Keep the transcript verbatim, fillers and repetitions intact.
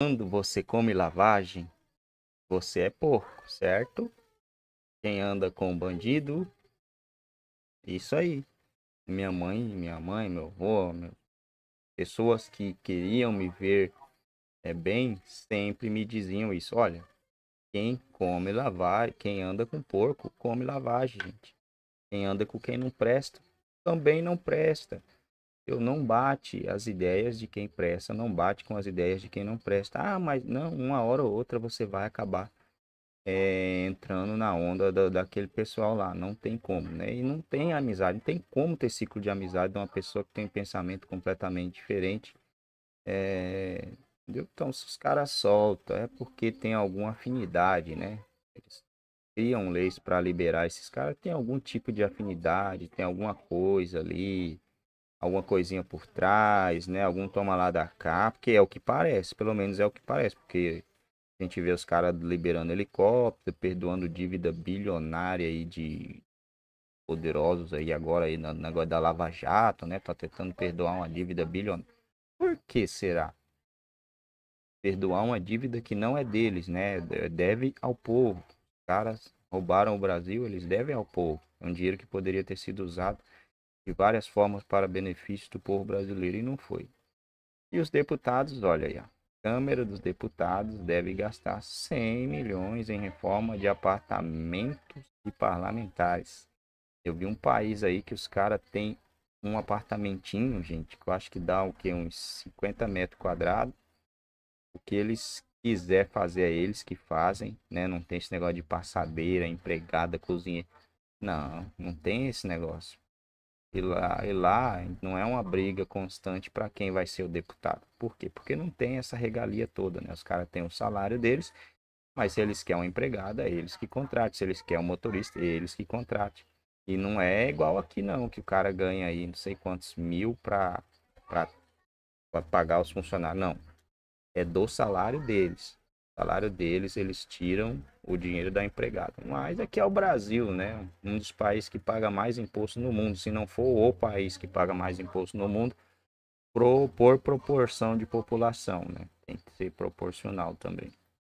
Quando você come lavagem, você é porco, certo? Quem anda com bandido, isso aí. Minha mãe, minha mãe, meu avô, meu... pessoas que queriam me ver é, bem, sempre me diziam isso. Olha, quem come lavagem, quem anda com porco, come lavagem, gente. Quem anda com quem não presta, também não presta. Eu não bate as ideias de quem presta, não bate com as ideias de quem não presta. Ah, mas não, uma hora ou outra você vai acabar é, entrando na onda da, daquele pessoal lá. Não tem como, né? E não tem amizade, não tem como ter ciclo de amizade de uma pessoa que tem um pensamento completamente diferente. É, entendeu? Então, se os caras soltam, é porque tem alguma afinidade, né? Eles criam leis para liberar esses caras, tem algum tipo de afinidade, tem alguma coisa ali... alguma coisinha por trás, né? Algum toma lá da cá, porque é o que parece, pelo menos é o que parece, porque a gente vê os caras liberando helicóptero, perdoando dívida bilionária aí de poderosos aí agora aí na negócio da Lava Jato, né? Tá tentando perdoar uma dívida bilionária. Por que será? Perdoar uma dívida que não é deles, né? Deve ao povo. Os caras roubaram o Brasil, eles devem ao povo. É um dinheiro que poderia ter sido usado de várias formas para benefício do povo brasileiro e não foi. E os deputados, olha aí, a Câmara dos Deputados deve gastar cem milhões em reforma de apartamentos de parlamentares. Eu vi um país aí que os caras têm um apartamentinho, gente, que eu acho que dá o que? Uns cinquenta metros quadrados. O que eles quiser fazer é eles que fazem, né? Não tem esse negócio de passadeira, empregada, cozinha. Não, não tem esse negócio. E lá, e lá não é uma briga constante para quem vai ser o deputado. Por quê? Porque não tem essa regalia toda, né? Os caras têm o salário deles, mas se eles querem uma empregada, é eles que contratem. Se eles querem um motorista, é eles que contratem. E não é igual aqui não, que o cara ganha aí não sei quantos mil para pagar os funcionários. Não, é do salário deles. O salário deles, eles tiram o dinheiro da empregada. Mas aqui é o Brasil, né? Um dos países que paga mais imposto no mundo. Se não for o país que paga mais imposto no mundo, por proporção de população, né? Tem que ser proporcional também.